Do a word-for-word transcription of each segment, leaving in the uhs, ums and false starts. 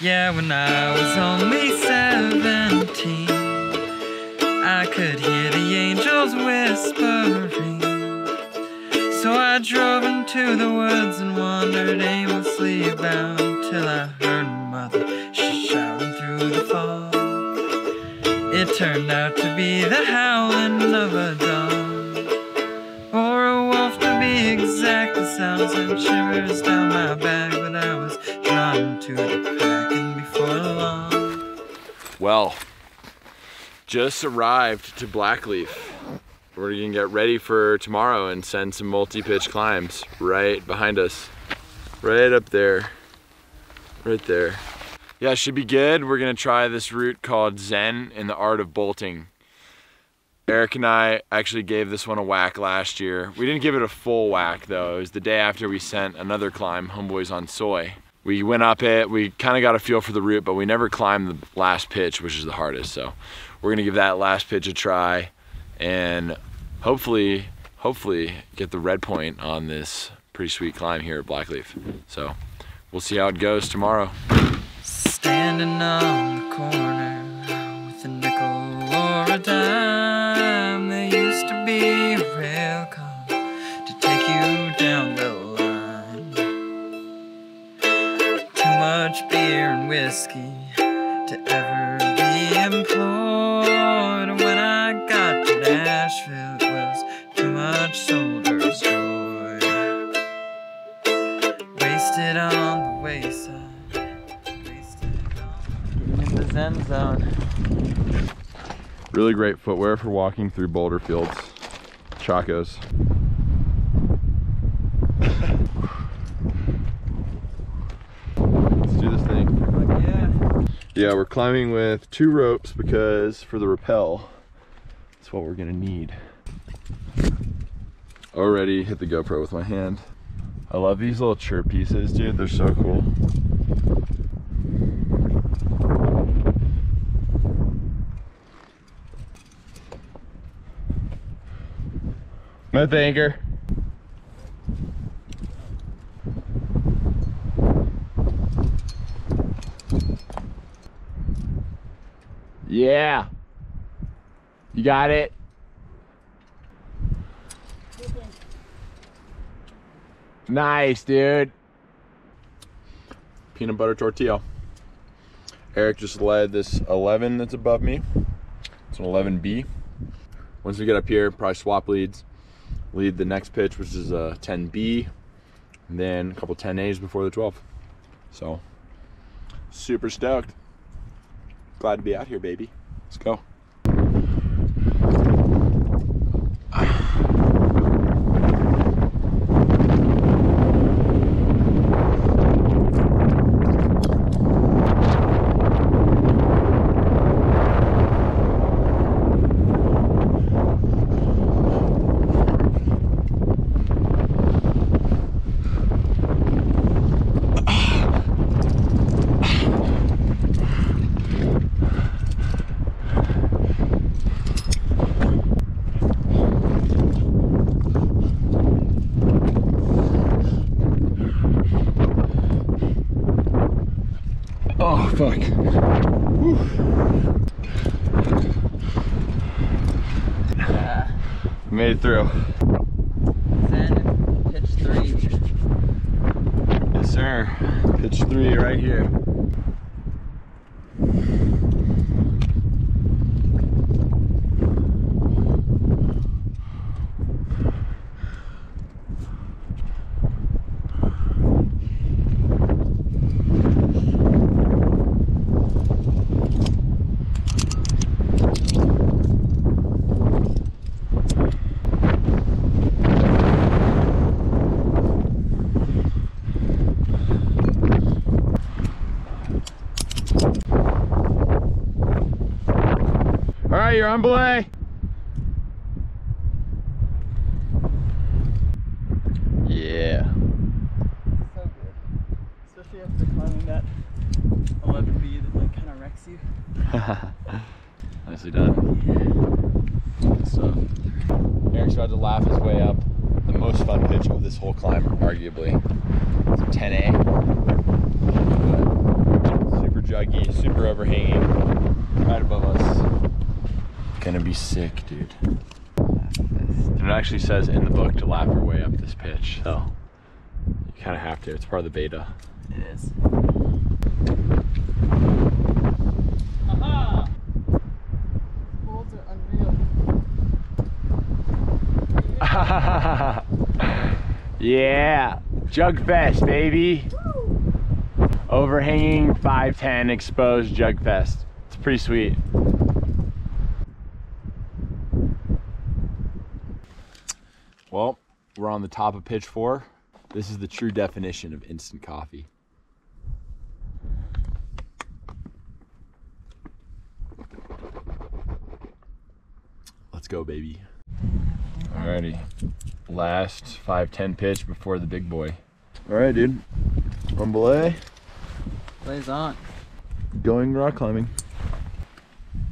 Yeah, when I was only seventeen, I could hear the angels whispering. So I drove into the woods and wandered aimlessly about, till I heard mother, she shouting through the fog. It turned out to be the howling of a dog, or a wolf to be exact. The sounds and shivers down my back, but I was drawn to the pack, and before long. Well, just arrived to Blackleaf. We're gonna get ready for tomorrow and send some multi-pitch climbs right behind us. Right up there, right there. Yeah, should be good. We're gonna try this route called Zen and the Art of Bolting. Eric and I actually gave this one a whack last year. We didn't give it a full whack though. It was the day after we sent another climb, Homeboys on Soy. We went up it, we kinda got a feel for the route, but we never climbed the last pitch, which is the hardest. So we're gonna give that last pitch a try and hopefully, hopefully get the red point on this pretty sweet climb here at Blackleaf. So we'll see how it goes tomorrow. Standing on the corner with a nickel or a dime, there used to be a rail car to take you down the line. Too much beer and whiskey to ever be employed. When I got to Nashville, it was too much soldier's joy, wasted on the wayside, wasted on the Zen zone. Really great footwear for walking through boulder fields. Chacos. Let's do this thing. Like, yeah. Yeah, we're climbing with two ropes because for the rappel, that's what we're gonna need. Already hit the GoPro with my hand. I love these little chirp pieces, dude. They're so cool. I'm at the anchor. Yeah. You got it. Nice, dude. Peanut butter tortilla. Eric just led this eleven that's above me. It's an eleven B. Once we get up here, probably swap leads. Lead the next pitch, which is a ten B. And then a couple ten A's before the twelve. So, super stoked. Glad to be out here, baby. Let's go. Oh, fuck. Woo. Yeah. Made it through. Zen, pitch three. Yes, sir. Pitch three right here. All right, you're on belay. Yeah. So good. Especially after climbing that eleven B that like kind of wrecks you. Nicely done. Yeah. Good stuff. Eric's about to laugh his way up the most fun pitch of this whole climb, arguably. It's a ten A. But super super overhanging right above us. Gonna be sick, dude. And it actually says in the book to lap your way up this pitch, so you kind of have to. It's part of the beta. It is. Aha! Bolts are unreal. Yeah! Jug fest, baby! Woo! Overhanging five ten exposed jug fest. It's pretty sweet. Well, we're on the top of pitch four. This is the true definition of instant coffee. Let's go, baby. Alrighty, last five ten pitch before the big boy. Alright, dude. Rumble. Plays on. Going rock climbing.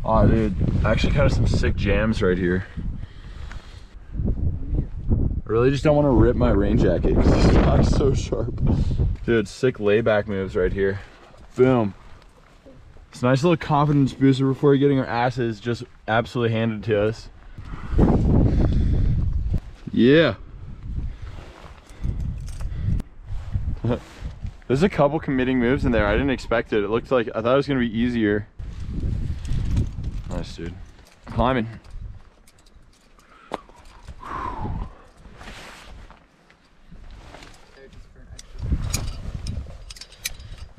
Aw, dude, actually kind of some sick jams right here. I really just don't want to rip my rain jacket because this rock's so sharp. Dude, sick layback moves right here. Boom. It's a nice little confidence booster before getting our asses just absolutely handed to us. Yeah. There's a couple committing moves in there. I didn't expect it. It looked like, I thought it was going to be easier. Nice, dude. Climbing.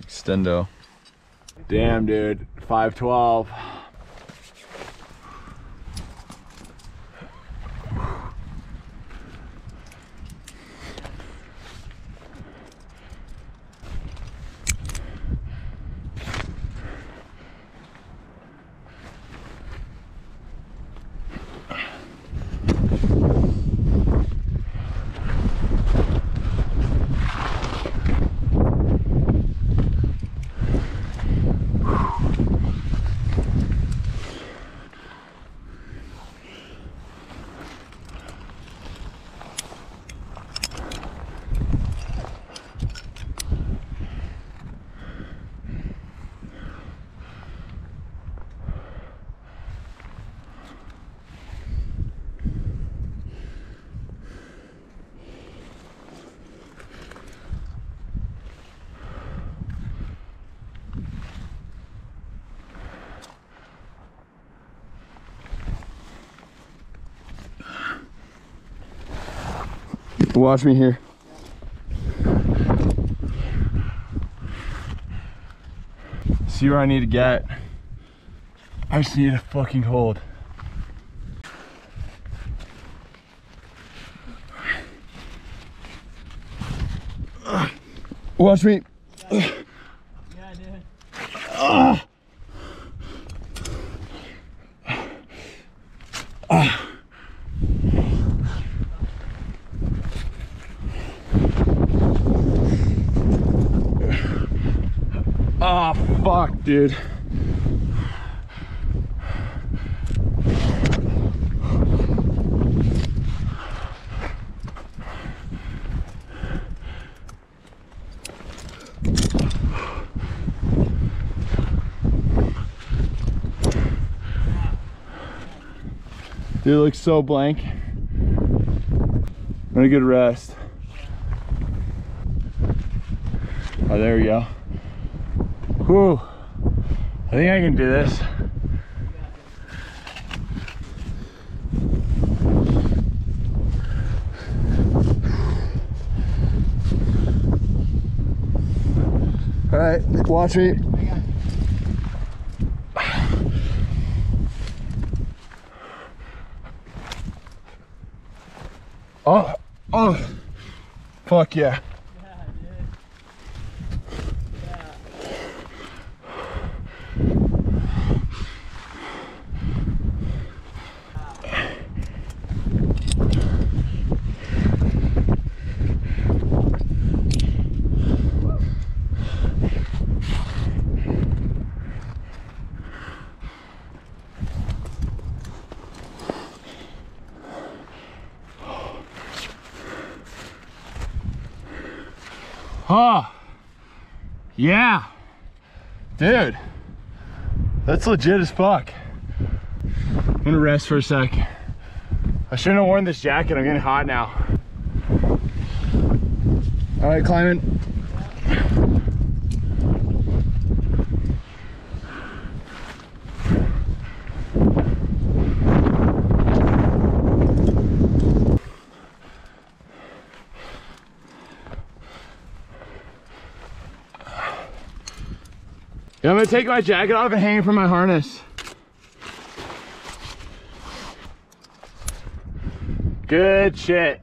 Extendo. Damn, dude. five twelve. Watch me here. See where I need to get. I just need a fucking hold. Watch me. Yeah, yeah dude. Ah. Ah. Ah, oh, fuck, dude. Dude looks so blank. What a good rest. Oh, there we go. Whew, I think I can do this. All right, watch me. Oh, oh, fuck yeah. Oh, yeah, dude, That's legit as fuck. I'm gonna rest for a sec. I shouldn't have worn this jacket, I'm getting hot now. All right, climbing. I'm gonna take my jacket off and hang it from my harness. Good shit.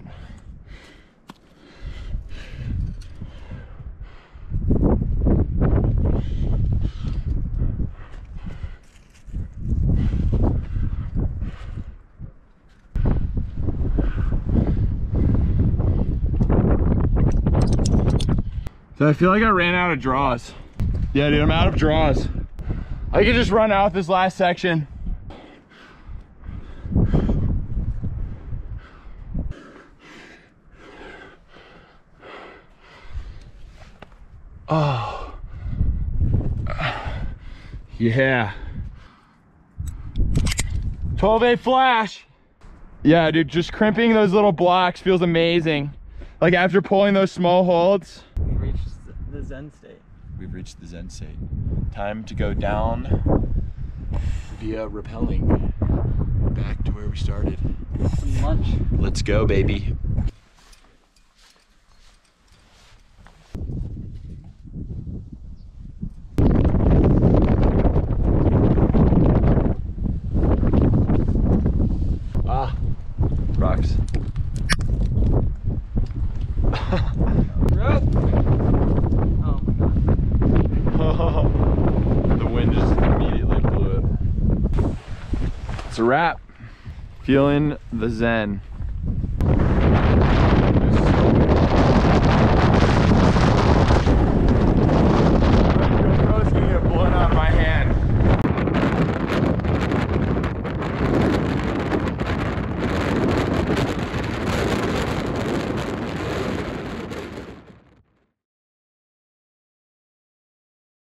So I feel like I ran out of draws. Yeah, dude, I'm out of draws. I could just run out this last section. Oh. Yeah. twelve A flash. Yeah, dude, just crimping those little blocks feels amazing. Like after pulling those small holds. We reached the Zen state. We've reached the Zen state. Time to go down via rappelling back to where we started. Some lunch. Let's go, baby. Ah, rocks. It's a wrap. Feeling the Zen.